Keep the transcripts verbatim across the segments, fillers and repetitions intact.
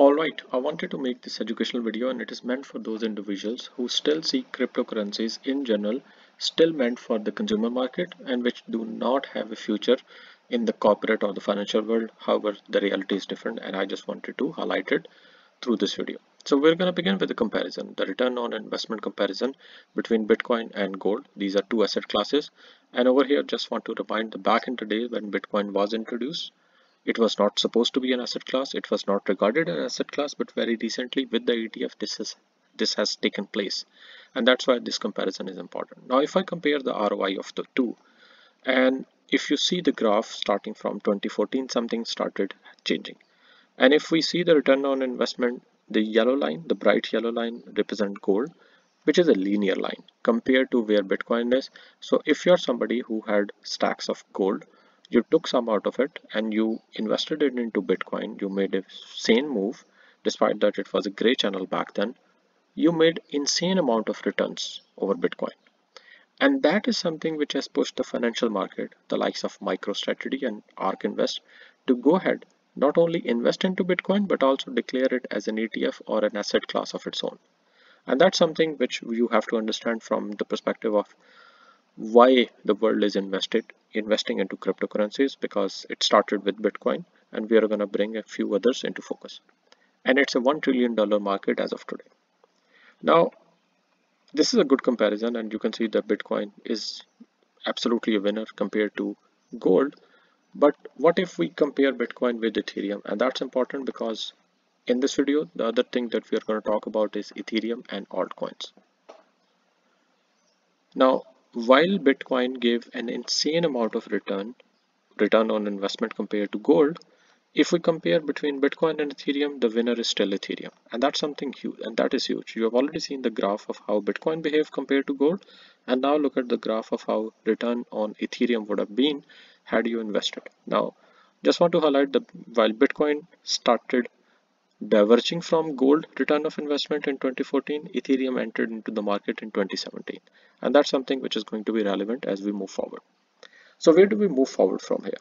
Alright, I wanted to make this educational video and it is meant for those individuals who still see cryptocurrencies in general, still meant for the consumer market and which do not have a future in the corporate or the financial world. However, the reality is different and I just wanted to highlight it through this video. So we're going to begin with the comparison, the return on investment comparison between Bitcoin and gold. These are two asset classes. And over here, just want to remind the back in the day when Bitcoin was introduced, it was not supposed to be an asset class. It was not regarded as an asset class, but very recently with the E T F, this is this has taken place. And that's why this comparison is important. Now, if I compare the R O I of the two, and if you see the graph starting from twenty fourteen, something started changing. And if we see the return on investment, the yellow line, the bright yellow line represent gold, which is a linear line compared to where Bitcoin is. So if you're somebody who had stacks of gold, you took some out of it and you invested it into Bitcoin, you made a sane move, despite that it was a gray channel back then, you made insane amount of returns over Bitcoin. And that is something which has pushed the financial market, the likes of MicroStrategy and ARK Invest, to go ahead, not only invest into Bitcoin, but also declare it as an E T F or an asset class of its own. And that's something which you have to understand from the perspective of why the world is invested, investing into cryptocurrencies, because it started with Bitcoin and we are going to bring a few others into focus. And it's a one trillion dollar market as of today. Now, this is a good comparison and you can see that Bitcoin is absolutely a winner compared to gold. But what if we compare Bitcoin with Ethereum? And that's important because in this video, the other thing that we are going to talk about is Ethereum and altcoins. Now, while Bitcoin gave an insane amount of return, return on investment compared to gold, if we compare between Bitcoin and Ethereum, the winner is still Ethereum. And that's something huge. And that is huge. You have already seen the graph of how Bitcoin behaved compared to gold. And now look at the graph of how return on Ethereum would have been had you invested. Now, just want to highlight the while Bitcoin started diverging from gold return of investment in twenty fourteen, Ethereum entered into the market in twenty seventeen. And that's something which is going to be relevant as we move forward. So where do we move forward from here?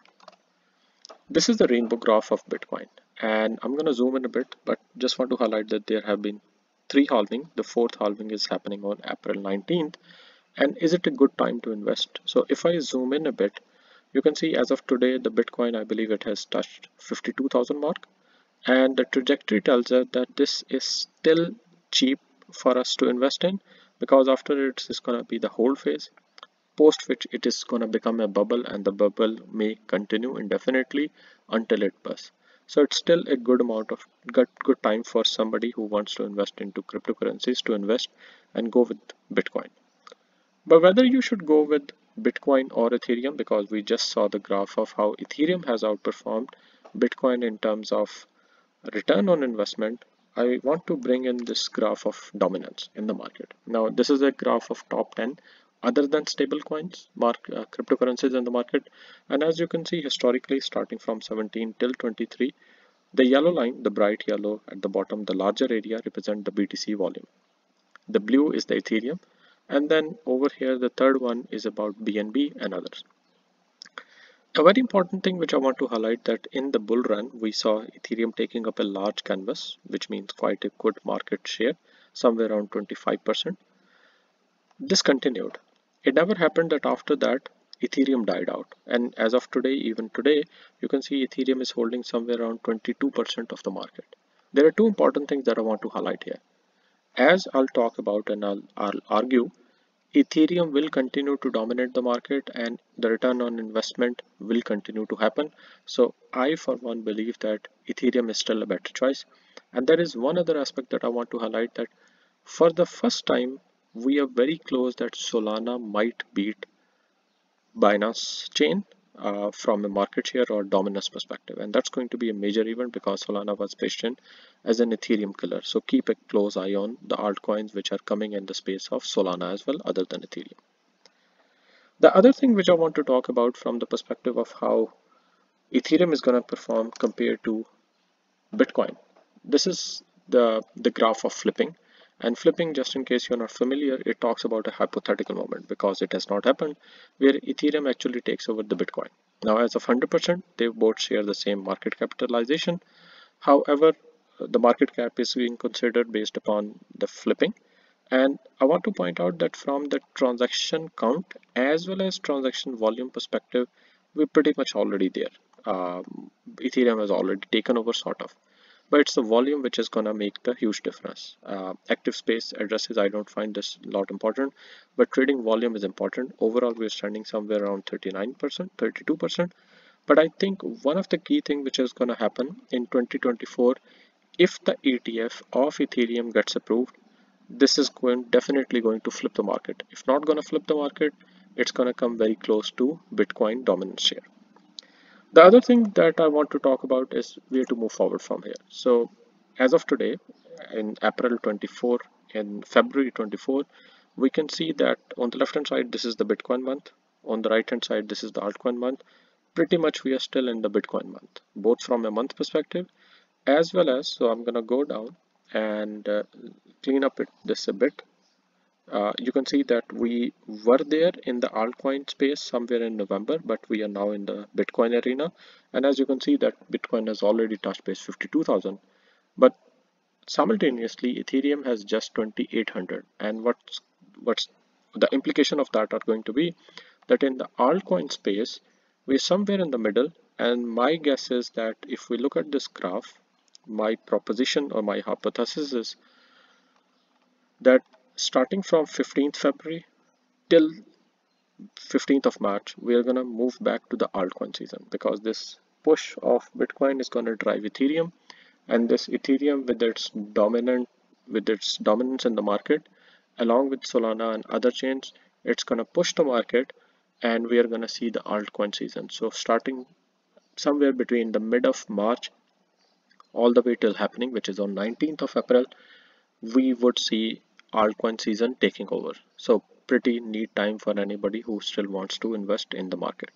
This is the rainbow graph of Bitcoin. And I'm going to zoom in a bit, but just want to highlight that there have been three halving. The fourth halving is happening on April nineteenth. And is it a good time to invest? So if I zoom in a bit, you can see as of today, the Bitcoin, I believe it has touched fifty-two thousand mark. And the trajectory tells us that this is still cheap for us to invest in, because after it is going to be the hold phase, post which it is going to become a bubble and the bubble may continue indefinitely until it bursts. So it's still a good amount of good, good time for somebody who wants to invest into cryptocurrencies to invest and go with Bitcoin. But whether you should go with Bitcoin or Ethereum, because we just saw the graph of how Ethereum has outperformed Bitcoin in terms of return on investment, I want to bring in this graph of dominance in the market. Now, this is a graph of top ten other than stable coins, mark, uh, cryptocurrencies in the market. And as you can see, historically, starting from seventeen till twenty-three, the yellow line, the bright yellow at the bottom, the larger area represent the B T C volume. The blue is the Ethereum. And then over here, the third one is about B N B and others. A very important thing which I want to highlight that in the bull run, we saw Ethereum taking up a large canvas, which means quite a good market share, somewhere around twenty-five percent. This continued. It never happened that after that, Ethereum died out. And as of today, even today, you can see Ethereum is holding somewhere around twenty-two percent of the market. There are two important things that I want to highlight here. As I'll talk about and I'll, I'll argue, Ethereum will continue to dominate the market and the return on investment will continue to happen. So I, for one, believe that Ethereum is still a better choice. And there is one other aspect that I want to highlight that for the first time, we are very close that Solana might beat Binance Chain uh, from a market share or dominance perspective. And that's going to be a major event because Solana was positioned as an Ethereum killer. So keep a close eye on the altcoins which are coming in the space of Solana as well, other than Ethereum. The other thing which I want to talk about from the perspective of how Ethereum is going to perform compared to Bitcoin. This is the, the graph of flipping. And flipping, just in case you're not familiar, it talks about a hypothetical moment because it has not happened, where Ethereum actually takes over the Bitcoin. Now, as of one hundred percent, they both share the same market capitalization. However, the market cap is being considered based upon the flipping. And I want to point out that from the transaction count as well as transaction volume perspective, we're pretty much already there. Um, Ethereum has already taken over sort of, but it's the volume which is gonna make the huge difference. Uh, active space addresses, I don't find this a lot important, but trading volume is important. Overall, we're standing somewhere around thirty-nine percent, thirty-two percent. But I think one of the key things which is gonna happen in twenty twenty-four, if the E T F of Ethereum gets approved, this is going definitely going to flip the market. If not going to flip the market, it's going to come very close to Bitcoin dominance share. The other thing that I want to talk about is where to move forward from here. So as of today, in April twenty-four, in February twenty-four, we can see that on the left hand side, this is the Bitcoin month. On the right hand side, this is the altcoin month. Pretty much we are still in the Bitcoin month, both from a month perspective as well as, so I'm going to go down and uh, clean up it this a bit. Uh, you can see that we were there in the altcoin space somewhere in November, but we are now in the Bitcoin arena, and as you can see that Bitcoin has already touched base fifty-two thousand, but simultaneously Ethereum has just twenty-eight hundred, and what's what's the implication of that are going to be that in the altcoin space we're somewhere in the middle. And my guess is that if we look at this graph, my proposition or my hypothesis is that starting from fifteenth February till fifteenth of March, we are going to move back to the altcoin season, because this push of Bitcoin is going to drive Ethereum, and this Ethereum with its dominant with its dominance in the market, along with Solana and other chains, it's going to push the market, and we are going to see the altcoin season. So starting somewhere between the mid of March all the way till happening, which is on nineteenth of April, we would see altcoin season taking over. So pretty neat time for anybody who still wants to invest in the market.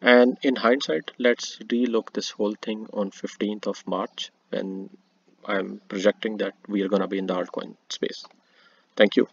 And in hindsight, let's relook this whole thing on fifteenth of March when I'm projecting that we are going to be in the altcoin space. Thank you.